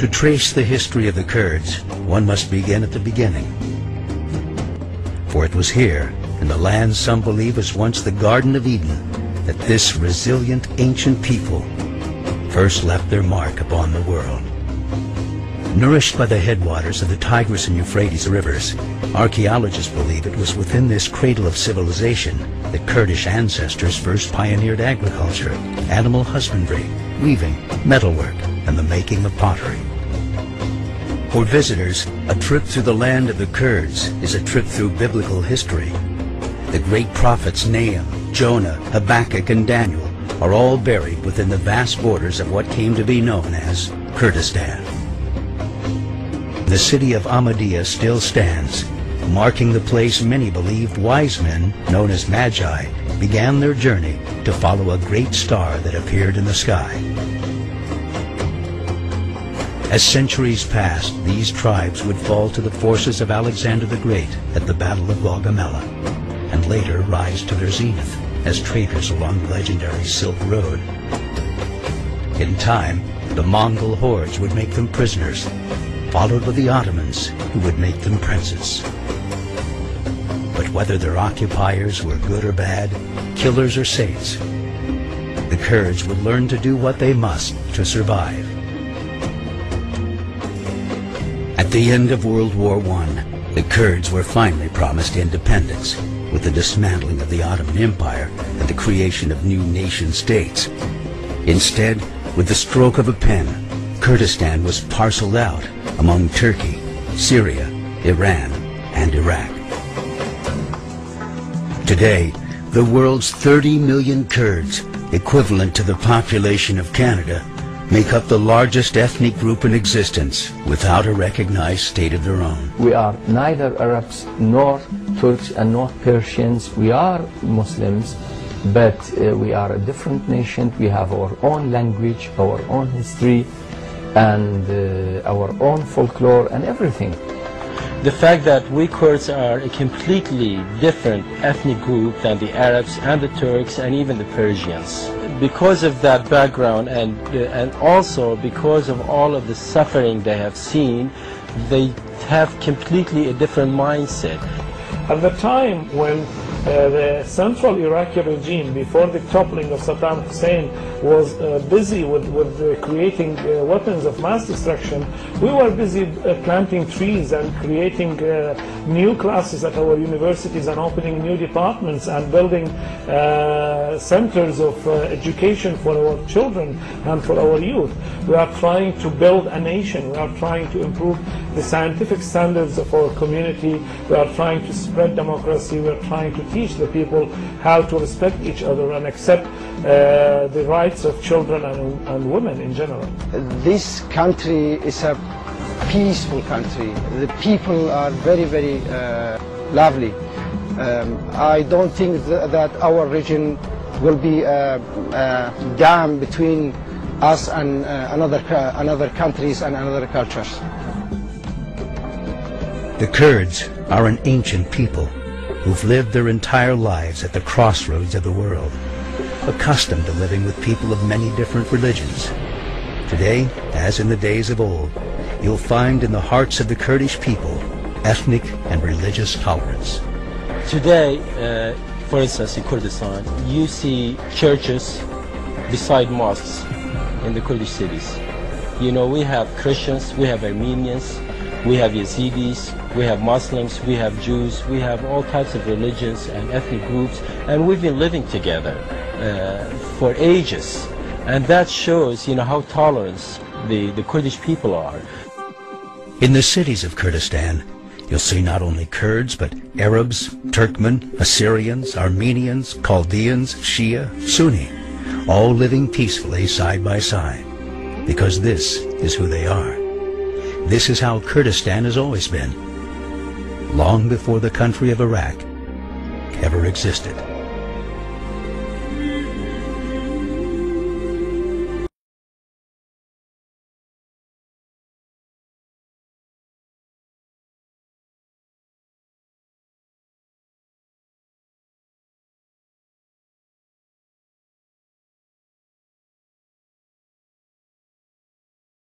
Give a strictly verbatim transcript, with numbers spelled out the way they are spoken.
To trace the history of the Kurds, one must begin at the beginning. For it was here, in the land some believe was once the Garden of Eden, that this resilient ancient people first left their mark upon the world. Nourished by the headwaters of the Tigris and Euphrates rivers, archaeologists believe it was within this cradle of civilization that Kurdish ancestors first pioneered agriculture, animal husbandry, weaving, metalwork, and the making of pottery. For visitors, a trip through the land of the Kurds is a trip through biblical history. The great prophets Nahum, Jonah, Habakkuk, and Daniel are all buried within the vast borders of what came to be known as Kurdistan. The city of Amadiya still stands, marking the place many believed wise men, known as Magi, began their journey to follow a great star that appeared in the sky. As centuries passed, these tribes would fall to the forces of Alexander the Great at the Battle of Gaugamela, and later rise to their zenith as traders along the legendary Silk Road. In time, the Mongol hordes would make them prisoners, followed by the Ottomans, who would make them princes. But whether their occupiers were good or bad, killers or saints, the Kurds would learn to do what they must to survive. At the end of World War One, the Kurds were finally promised independence with the dismantling of the Ottoman Empire and the creation of new nation-states. Instead, with the stroke of a pen, Kurdistan was parceled out among Turkey, Syria, Iran, and Iraq. Today, the world's thirty million Kurds, equivalent to the population of Canada, make up the largest ethnic group in existence without a recognized state of their own. We are neither Arabs nor Turks and nor Persians. We are Muslims, but uh, we are a different nation. We have our own language, our own history, and uh, our own folklore and everything. The fact that we Kurds are a completely different ethnic group than the Arabs and the Turks and even the Persians. Because of that background and, uh, and also because of all of the suffering they have seen, they have completely a different mindset. At the time when uh, the central Iraqi regime, before the toppling of Saddam Hussein, was uh, busy with, with uh, creating uh, weapons of mass destruction, we were busy uh, planting trees and creating uh, new classes at our universities and opening new departments and building uh, centers of uh, education for our children and for our youth. We are trying to build a nation. We are trying to improve the scientific standards of our community. We are trying to spread democracy. We are trying to teach the people how to respect each other and accept uh, the rights of children and, and women in general. This country is a peaceful country. The people are very, very uh, lovely. Um, I don't think th that our region will be a, a dam between us and uh, another, uh, another countries and another cultures. The Kurds are an ancient people who've lived their entire lives at the crossroads of the world, accustomed to living with people of many different religions. Today, as in the days of old, you'll find in the hearts of the Kurdish people ethnic and religious tolerance. Today, uh, for instance, in Kurdistan, you see churches beside mosques in the Kurdish cities. You know, we have Christians, we have Armenians, we have Yazidis, we have Muslims, we have Jews, we have all types of religions and ethnic groups, and we've been living together Uh, for ages, and that shows, you know, how tolerant the, the Kurdish people are. In the cities of Kurdistan, you'll see not only Kurds, but Arabs, Turkmen, Assyrians, Armenians, Chaldeans, Shia, Sunni, all living peacefully side by side, because this is who they are. This is how Kurdistan has always been, long before the country of Iraq ever existed.